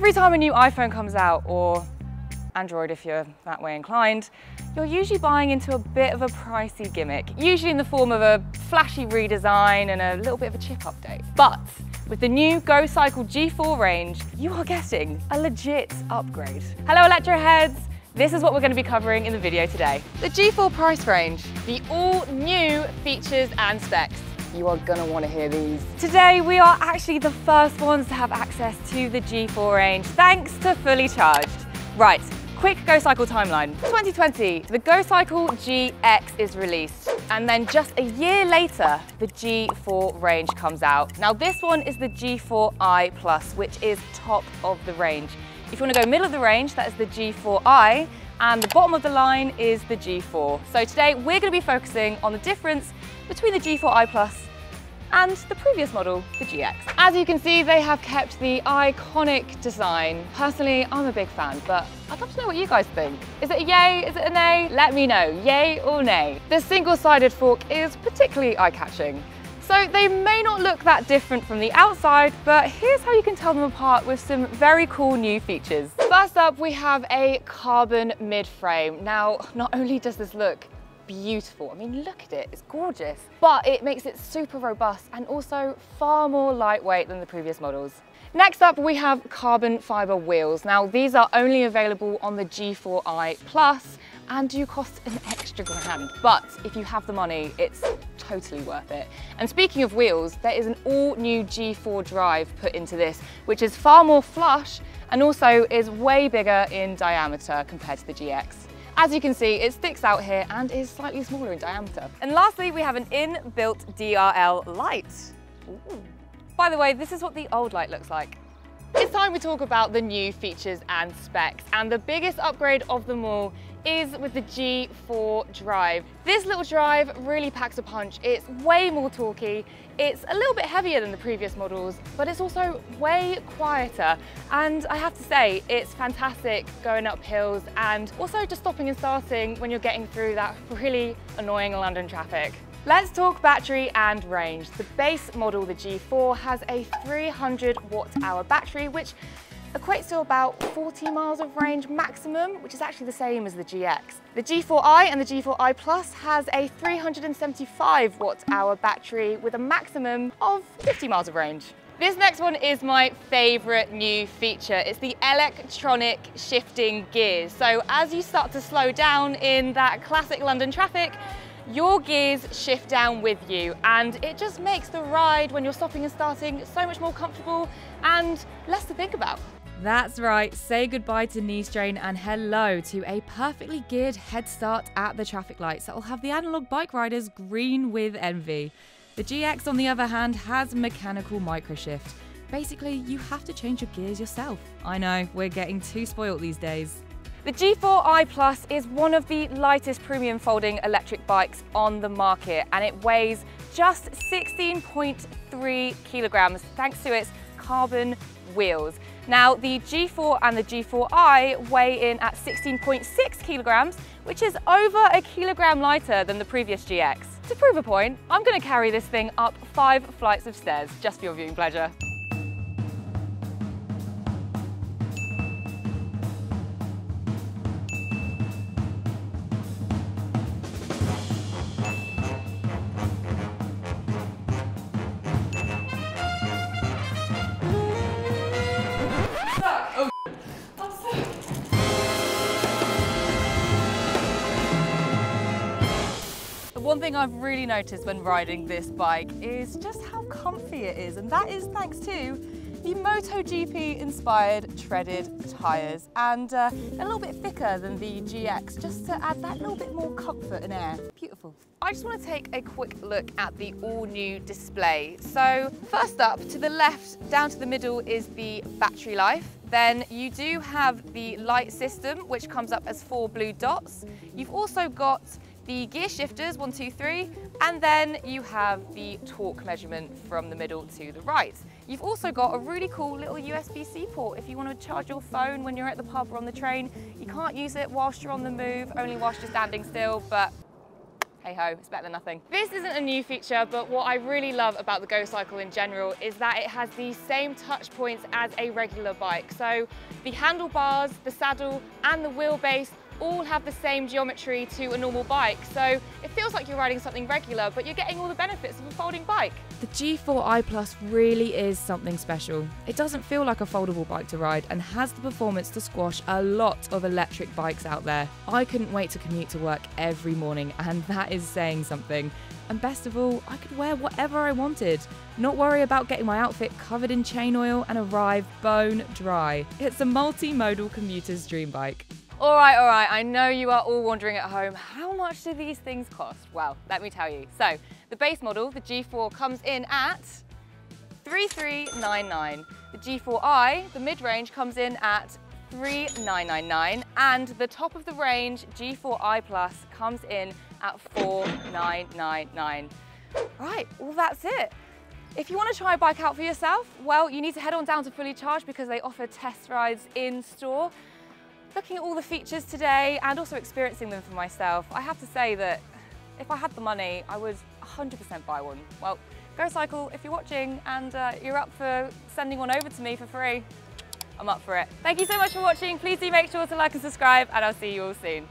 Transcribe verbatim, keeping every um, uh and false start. Every time a new iPhone comes out, or Android if you're that way inclined, you're usually buying into a bit of a pricey gimmick, usually in the form of a flashy redesign and a little bit of a chip update. But with the new GoCycle G four range, you are getting a legit upgrade. Hello Electroheads, this is what we're going to be covering in the video today. The G four price range, the all new features and specs. You are gonna wanna hear these. Today, we are actually the first ones to have access to the G four range, thanks to Fully Charged. Right, quick GoCycle timeline. twenty twenty, the GoCycle G X is released, and then just a year later, the G four range comes out. Now this one is the G four i plus, which is top of the range. If you wanna go middle of the range, that is the G four i, and the bottom of the line is the G four. So today, we're gonna be focusing on the difference between the G four i plus and the previous model, the G X. As you can see, they have kept the iconic design. Personally, I'm a big fan, but I'd love to know what you guys think. Is it a yay? Is it a nay? Let me know, yay or nay. The single-sided fork is particularly eye-catching. So they may not look that different from the outside, but here's how you can tell them apart with some very cool new features. First up, we have a carbon mid-frame. Now, not only does this look beautiful. I mean, look at it, it's gorgeous, but it makes it super robust and also far more lightweight than the previous models. Next up, we have carbon fiber wheels. Now, these are only available on the G four i plus and do cost an extra grand, but if you have the money, it's totally worth it. And speaking of wheels, there is an all new G four drive put into this, which is far more flush and also is way bigger in diameter compared to the G X. As you can see, it sticks out here and is slightly smaller in diameter. And lastly, we have an inbuilt D R L light. Ooh. By the way, this is what the old light looks like. It's time we talk about the new features and specs. And the biggest upgrade of them all is with the G four drive. This little drive really packs a punch. It's way more torquey. It's a little bit heavier than the previous models, but it's also way quieter. And I have to say, it's fantastic going up hills and also just stopping and starting when you're getting through that really annoying London traffic. Let's talk battery and range. The base model, the G four, has a three hundred watt hour battery, which equates to about forty miles of range maximum, which is actually the same as the G X. The G four i and the G four i plus has a three hundred seventy-five watt hour battery with a maximum of fifty miles of range. This next one is my favorite new feature. It's the electronic shifting gears. So as you start to slow down in that classic London traffic, your gears shift down with you, and it just makes the ride when you're stopping and starting so much more comfortable and less to think about. That's right, say goodbye to knee strain and hello to a perfectly geared head start at the traffic lights that will have the analogue bike riders green with envy. The G X, on the other hand, has mechanical microshift. Basically, you have to change your gears yourself. I know, we're getting too spoilt these days. The G four i plus is one of the lightest premium folding electric bikes on the market, and it weighs just sixteen point three kilograms thanks to its carbon wheels. Now the G four and the G four i weigh in at sixteen point six kilograms, which is over a kilogram lighter than the previous G X. To prove a point, I'm going to carry this thing up five flights of stairs just for your viewing pleasure. One thing I've really noticed when riding this bike is just how comfy it is, and that is thanks to the MotoGP inspired treaded tyres, and uh, a little bit thicker than the G X, just to add that little bit more comfort and air. Beautiful. I just want to take a quick look at the all new display. So first up, to the left down to the middle is the battery life. Then you do have the light system, which comes up as four blue dots. You've also got the gear shifters, one, two, three, and then you have the torque measurement from the middle to the right. You've also got a really cool little U S B C port if you want to charge your phone when you're at the pub or on the train. You can't use it whilst you're on the move, only whilst you're standing still, but hey ho, it's better than nothing. This isn't a new feature, but what I really love about the GoCycle in general is that it has the same touch points as a regular bike. So the handlebars, the saddle and the wheelbase all have the same geometry to a normal bike, so it feels like you're riding something regular, but you're getting all the benefits of a folding bike. The G four i Plus really is something special. It doesn't feel like a foldable bike to ride and has the performance to squash a lot of electric bikes out there. I couldn't wait to commute to work every morning, and that is saying something. And best of all, I could wear whatever I wanted, not worry about getting my outfit covered in chain oil and arrive bone dry. It's a multimodal commuter's dream bike. All right, all right, I know you are all wondering at home, how much do these things cost? Well, let me tell you. So, the base model, the G four, comes in at three thousand three hundred ninety-nine dollars. The G four i, the mid-range, comes in at three thousand nine hundred ninety-nine dollars, and the top of the range, G four i Plus, comes in at four thousand nine hundred ninety-nine dollars. Right, well that's it. If you want to try a bike out for yourself, well, you need to head on down to Fully Charged because they offer test rides in store. Looking at all the features today and also experiencing them for myself, I have to say that if I had the money, I would one hundred percent buy one. Well, GoCycle, if you're watching and uh, you're up for sending one over to me for free, I'm up for it. Thank you so much for watching. Please do make sure to like and subscribe, and I'll see you all soon.